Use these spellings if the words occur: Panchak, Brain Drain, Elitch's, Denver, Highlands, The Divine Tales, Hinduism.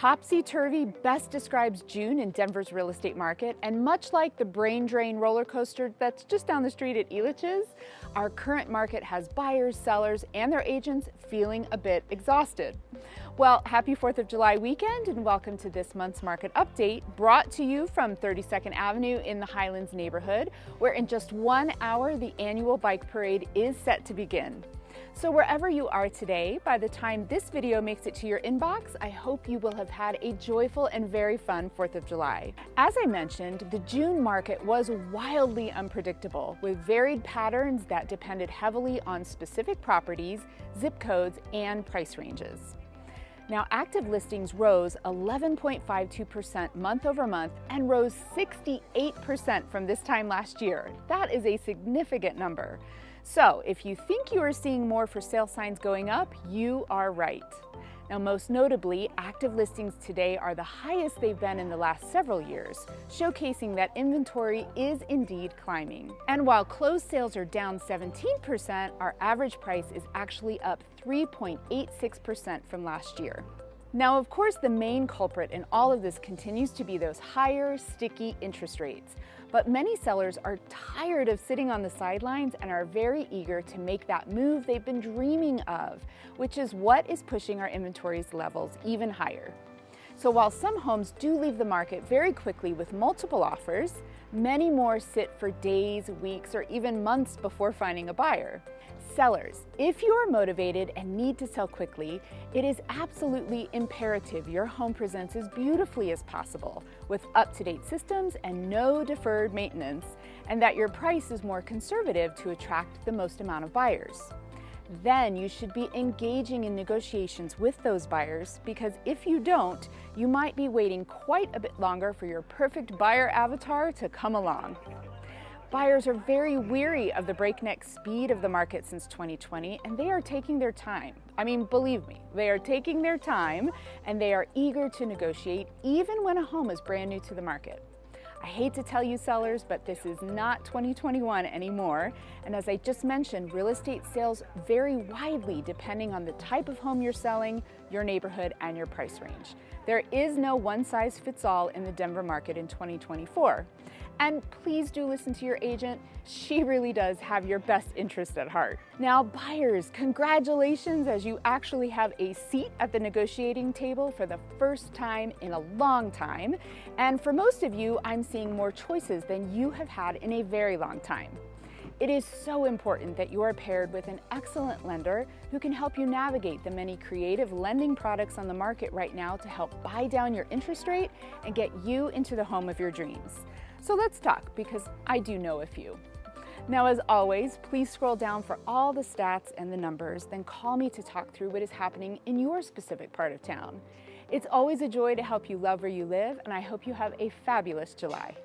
Topsy-turvy best describes June in Denver's real estate market, and much like the Brain Drain roller coaster that's just down the street at Elitch's, our current market has buyers, sellers, and their agents feeling a bit exhausted. Well, happy 4th of July weekend, and welcome to this month's market update, brought to you from 32nd Avenue in the Highlands neighborhood, where in just 1 hour the annual bike parade is set to begin. So wherever you are today, by the time this video makes it to your inbox, I hope you will have had a joyful and very fun 4th of July. As I mentioned, the June market was wildly unpredictable, with varied patterns that depended heavily on specific properties, zip codes, and price ranges. Now, active listings rose 11.52% month over month and rose 68% from this time last year. That is a significant number. So if you think you are seeing more for sale signs going up, you are right. Now, most notably, active listings today are the highest they've been in the last several years, showcasing that inventory is indeed climbing. And while closed sales are down 17%, our average price is actually up 3.86% from last year. Now, of course, the main culprit in all of this continues to be those higher, sticky interest rates. But many sellers are tired of sitting on the sidelines and are very eager to make that move they've been dreaming of, which is what is pushing our inventory's levels even higher. So while some homes do leave the market very quickly with multiple offers, many more sit for days, weeks, or even months before finding a buyer. Sellers, if you are motivated and need to sell quickly, it is absolutely imperative your home presents as beautifully as possible, with up-to-date systems and no deferred maintenance, and that your price is more conservative to attract the most amount of buyers. Then you should be engaging in negotiations with those buyers, because if you don't, you might be waiting quite a bit longer for your perfect buyer avatar to come along. Buyers are very weary of the breakneck speed of the market since 2020, and they are taking their time. I mean, believe me, they are taking their time, and they are eager to negotiate even when a home is brand new to the market. I hate to tell you, sellers, but this is not 2021 anymore. And as I just mentioned, real estate sales vary widely depending on the type of home you're selling, your neighborhood, and your price range. There is no one-size-fits-all in the Denver market in 2024. And please do listen to your agent. She really does have your best interest at heart. Now, buyers, congratulations, as you actually have a seat at the negotiating table for the first time in a long time. And for most of you, I'm seeing more choices than you have had in a very long time. It is so important that you are paired with an excellent lender who can help you navigate the many creative lending products on the market right now to help buy down your interest rate and get you into the home of your dreams. So let's talk, because I do know a few. Now, as always, please scroll down for all the stats and the numbers, then call me to talk through what is happening in your specific part of town. It's always a joy to help you love where you live, and I hope you have a fabulous July.